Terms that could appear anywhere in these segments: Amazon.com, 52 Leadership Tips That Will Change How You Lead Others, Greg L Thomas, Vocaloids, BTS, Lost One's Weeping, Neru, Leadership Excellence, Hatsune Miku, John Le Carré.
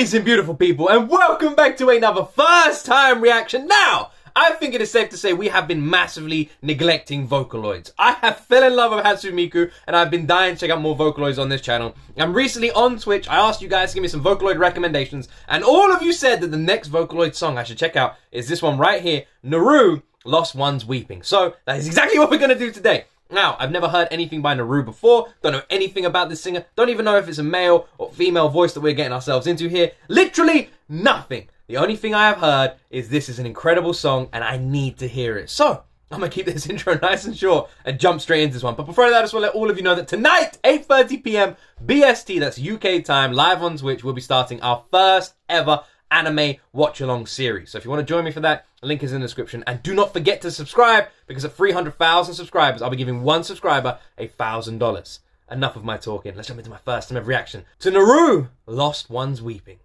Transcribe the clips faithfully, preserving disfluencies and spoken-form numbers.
amazing, beautiful people, and welcome back to another first time reaction. Now, I think it is safe to say we have been massively neglecting Vocaloids. I have fell in love with Hatsune Miku, and I've been dying to check out more Vocaloids on this channel. And recently on Twitch, I asked you guys to give me some Vocaloid recommendations, and all of you said that the next Vocaloid song I should check out is this one right here, Neru, Lost One's Weeping. So, that is exactly what we're going to do today. Now, I've never heard anything by Neru before, don't know anything about this singer, don't even know if it's a male or female voice that we're getting ourselves into here. Literally nothing. The only thing I have heard is this is an incredible song and I need to hear it. So, I'm going to keep this intro nice and short and jump straight into this one. But before that, I just want to let all of you know that tonight, eight thirty p m B S T, that's U K time, live on Twitch, we'll be starting our first ever anime watch-along series. So if you want to join me for that, the link is in the description. And do not forget to subscribe, because at three hundred thousand subscribers, I'll be giving one subscriber one thousand dollars. Enough of my talking. Let's jump into my first time ever reaction to Neru, Lost One's Weeping.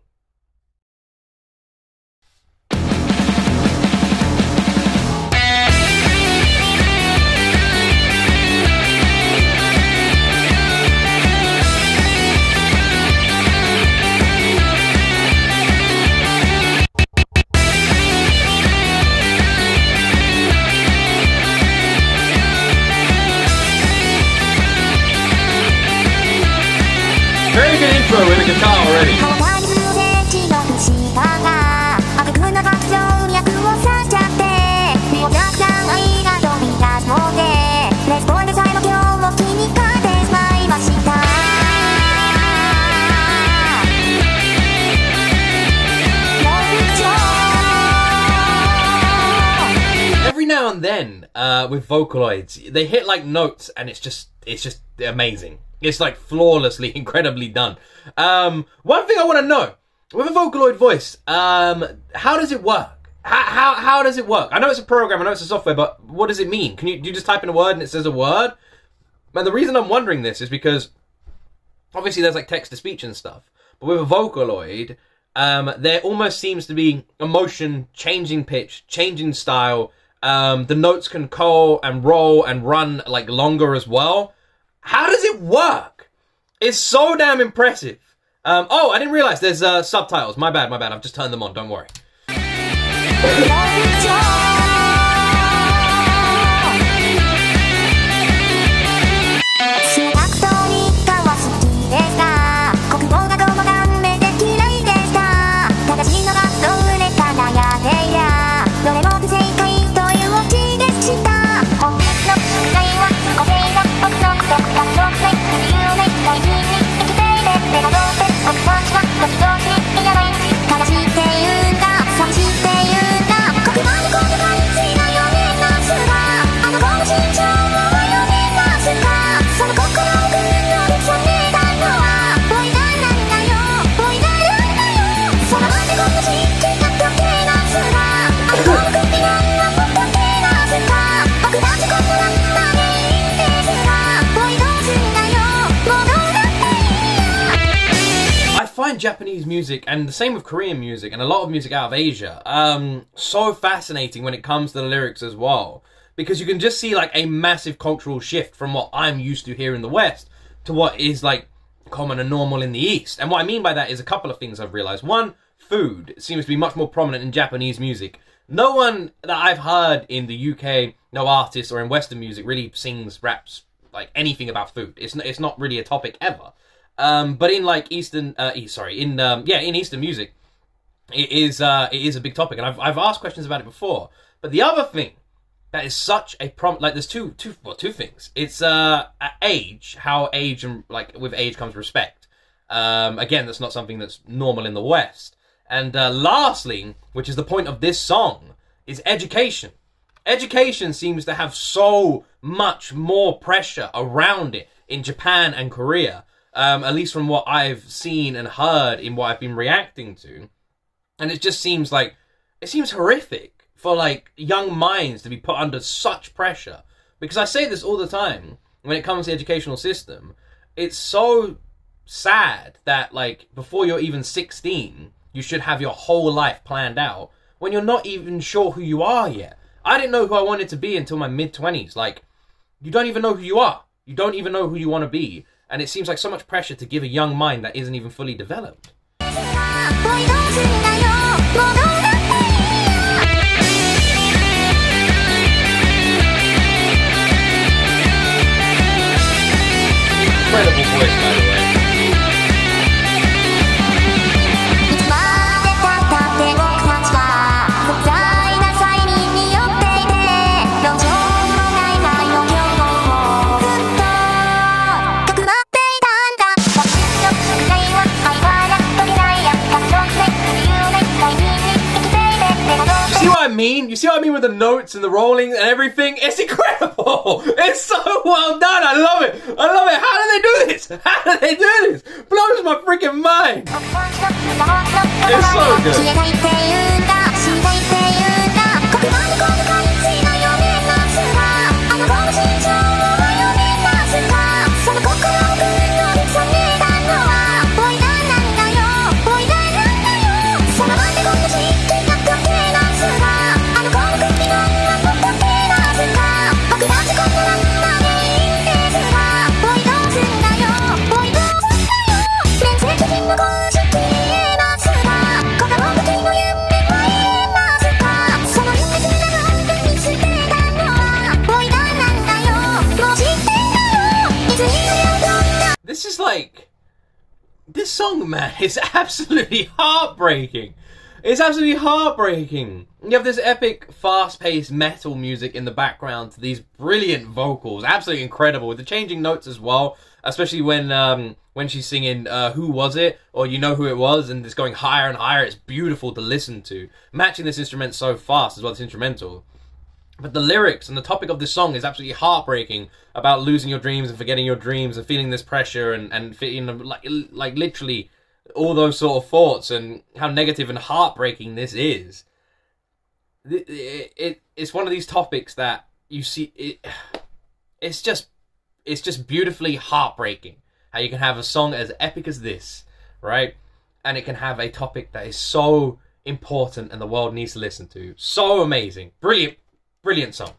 Very good intro with the guitar already. Every now and then, uh, with Vocaloids, they hit like notes and it's just, it's just amazing. It's like flawlessly, incredibly done. Um, one thing I want to know, with a Vocaloid voice, um, how does it work? How, how, how does it work? I know it's a program, I know it's a software, but what does it mean? Can you, do you just type in a word and it says a word? And the reason I'm wondering this is because, obviously there's like text-to-speech and stuff, but with a Vocaloid, um, there almost seems to be emotion, changing pitch, changing style. Um, the notes can curl and roll and run like longer as well. How does it work? It's so damn impressive. Um, oh, I didn't realize there's uh, subtitles. My bad, my bad. I've just turned them on. Don't worry. Japanese music, and the same with Korean music and a lot of music out of Asia, um so fascinating when it comes to the lyrics as well, because you can just see like a massive cultural shift from what I'm used to here in the West to what is like common and normal in the East. And what I mean by that is a couple of things I've realized. One, food seems to be much more prominent in Japanese music. No one that I've heard in the U K, no artist or in Western music really sings, raps like anything about food. It's it's not really a topic ever. Um, but in like Eastern, uh, East, sorry, in, um, yeah, in Eastern music, it is, uh, it is a big topic. And I've, I've asked questions about it before, but the other thing that is such a problem, like there's two, two, well, two things. It's, uh, age, how age and like with age comes respect. Um, again, that's not something that's normal in the West. And, uh, lastly, which is the point of this song, is education. Education seems to have so much more pressure around it in Japan and Korea. Um, at least from what I've seen and heard in what I've been reacting to. And it just seems like, it seems horrific for like young minds to be put under such pressure. Because I say this all the time when it comes to the educational system, it's so sad that like before you're even sixteen, you should have your whole life planned out when you're not even sure who you are yet. I didn't know who I wanted to be until my mid twenties. Like, you don't even know who you are. You don't even know who you want to be. And it seems like so much pressure to give a young mind that isn't even fully developed. Incredible voice, by the way. You see what I mean with the notes and the rolling and everything? It's incredible! It's so well done! I love it! I love it! How do they do this? How do they do this? Blows my freaking mind! It's so good! This is like, this song, man, is absolutely heartbreaking. It's absolutely heartbreaking. You have this epic, fast-paced metal music in the background to these brilliant vocals. Absolutely incredible. With the changing notes as well, especially when um, when she's singing uh, Who Was It? Or You Know Who It Was, and it's going higher and higher. It's beautiful to listen to. Matching this instrument so fast as well, this instrumental. But the lyrics and the topic of this song is absolutely heartbreaking, about losing your dreams and forgetting your dreams and feeling this pressure and, and you know, like, like literally all those sort of thoughts and how negative and heartbreaking this is. It, it, it, it's one of these topics that you see, it, it's just it's just beautifully heartbreaking how you can have a song as epic as this, right? And it can have a topic that is so important and the world needs to listen to. So amazing. Brilliant. Brilliant song.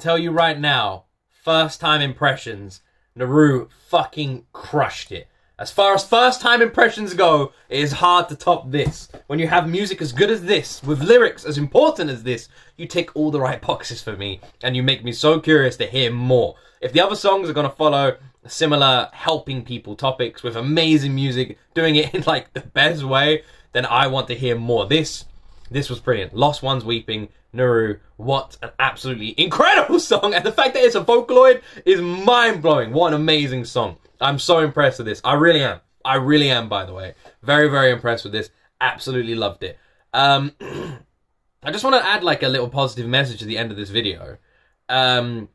Tell you right now, first time impressions, Neru fucking crushed it. As far as first time impressions go, it is hard to top this. When you have music as good as this, with lyrics as important as this, you tick all the right boxes for me, and you make me so curious to hear more. If the other songs are going to follow similar helping people topics with amazing music, doing it in like the best way, then I want to hear more. This, this was brilliant. Lost One's Weeping, Neru, what an absolutely incredible song, and the fact that it's a Vocaloid is mind-blowing. What an amazing song. I'm so impressed with this. I really am. I really am, by the way. Very, very impressed with this. Absolutely loved it. Um, I just want to add like a little positive message at the end of this video, um,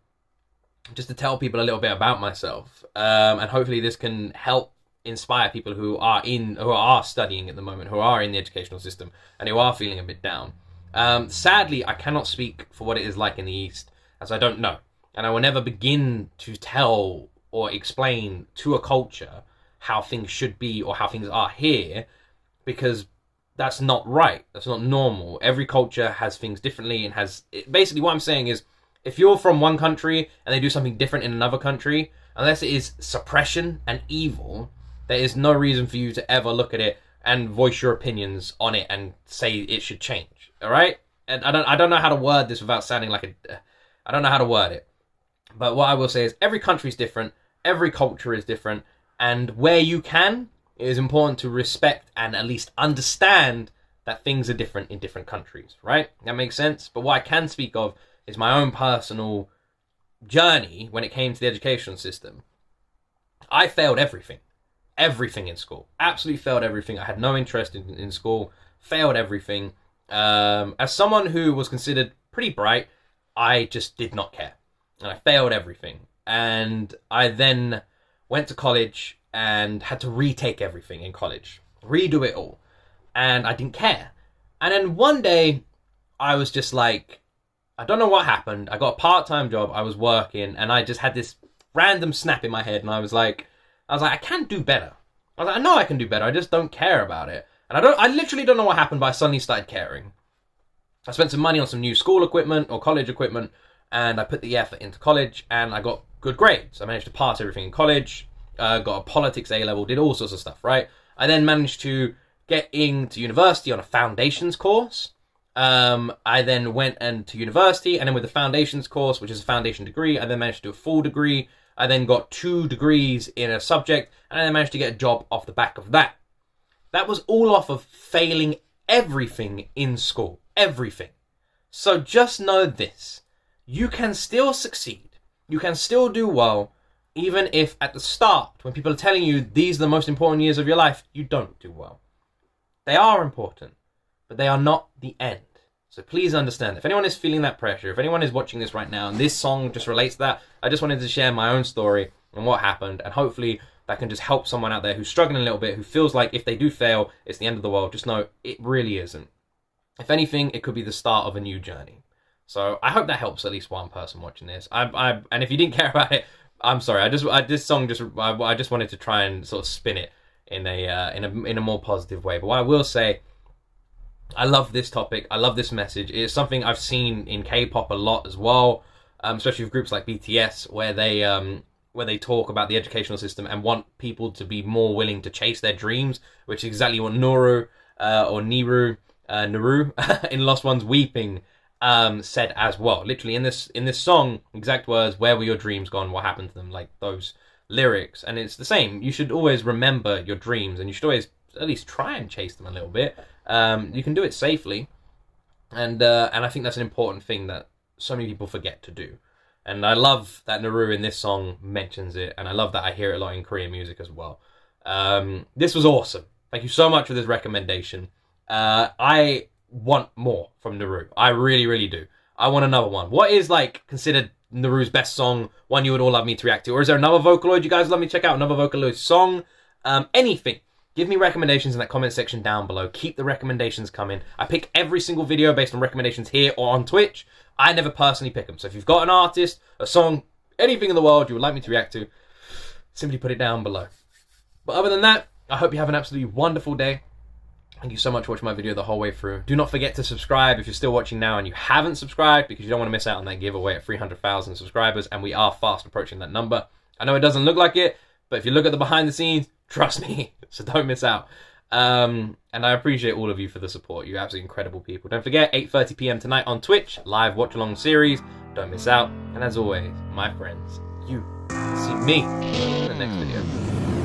just to tell people a little bit about myself, um, and hopefully this can help inspire people who are in, who are studying at the moment, who are in the educational system, and who are feeling a bit down. Um, sadly, I cannot speak for what it is like in the East, as I don't know, and I will never begin to tell or explain to a culture how things should be or how things are here, because that's not right. That's not normal. Every culture has things differently and has... It, basically, what I'm saying is, if you're from one country and they do something different in another country, unless it is suppression and evil, there is no reason for you to ever look at it and voice your opinions on it and say it should change. All right? And I don't, I don't know how to word this without sounding like a... I don't know how to word it. But what I will say is every country is different. Every culture is different. And where you can, it is important to respect and at least understand that things are different in different countries. Right? That makes sense? But what I can speak of is my own personal journey when it came to the education system. I failed everything. everything in school. Absolutely failed everything. I had no interest in, in school. Failed everything. Um, as someone who was considered pretty bright, I just did not care. And I failed everything. And I then went to college and had to retake everything in college. Redo it all. And I didn't care. And then one day, I was just like, I don't know what happened. I got a part-time job. I was working. And I just had this random snap in my head. And I was like, I was like, I can do better. I was like, I know I can do better. I just don't care about it. And I don't, I literally don't know what happened, but I suddenly started caring. I spent some money on some new school equipment or college equipment, and I put the effort into college, and I got good grades. I managed to pass everything in college, uh, got a politics A-level, did all sorts of stuff, right? I then managed to get into university on a foundations course. Um, I then went and to university, and then with the foundations course, which is a foundation degree, I then managed to do a full degree. I then got two degrees in a subject, and I then managed to get a job off the back of that. That was all off of failing everything in school. Everything. So just know this. You can still succeed. You can still do well, even if at the start, when people are telling you these are the most important years of your life, you don't do well. They are important, but they are not the end. So please understand. If anyone is feeling that pressure, if anyone is watching this right now, and this song just relates to that, I just wanted to share my own story and what happened, and hopefully that can just help someone out there who's struggling a little bit, who feels like if they do fail, it's the end of the world. Just know it really isn't. If anything, it could be the start of a new journey. So I hope that helps at least one person watching this. I, I, and if you didn't care about it, I'm sorry. I just, I, this song just, I, I just wanted to try and sort of spin it in a, uh, in a, in a more positive way. But what I will say, I love this topic. I love this message. It's something I've seen in K-pop a lot as well, um, especially with groups like B T S, where they, um, where they talk about the educational system and want people to be more willing to chase their dreams, which is exactly what Neru uh, or Neru, uh, Neru in Lost One's Weeping um, said as well. Literally in this in this song, exact words, where were your dreams gone? What happened to them? Like those lyrics. And it's the same. You should always remember your dreams, and you should always at least try and chase them a little bit. Um, you can do it safely. And, uh, and I think that's an important thing that so many people forget to do. And I love that Neru in this song mentions it. And I love that I hear it a lot in Korean music as well. Um, this was awesome. Thank you so much for this recommendation. Uh, I want more from Neru. I really, really do. I want another one. What is like considered Neru's best song? One you would all love me to react to? Or is there another Vocaloid you guys would love me to check out? Another Vocaloid song? Um, anything. Give me recommendations in that comment section down below. Keep the recommendations coming. I pick every single video based on recommendations here or on Twitch. I never personally pick them. So if you've got an artist, a song, anything in the world you would like me to react to, simply put it down below. But other than that, I hope you have an absolutely wonderful day. Thank you so much for watching my video the whole way through. Do not forget to subscribe if you're still watching now and you haven't subscribed, because you don't want to miss out on that giveaway at three hundred thousand subscribers, and we are fast approaching that number. I know it doesn't look like it, but if you look at the behind the scenes, trust me, so don't miss out. Um, and I appreciate all of you for the support. You're absolutely incredible people. Don't forget, eight thirty p m tonight on Twitch, live watch-along series. Don't miss out. And as always, my friends, you see me in the next video.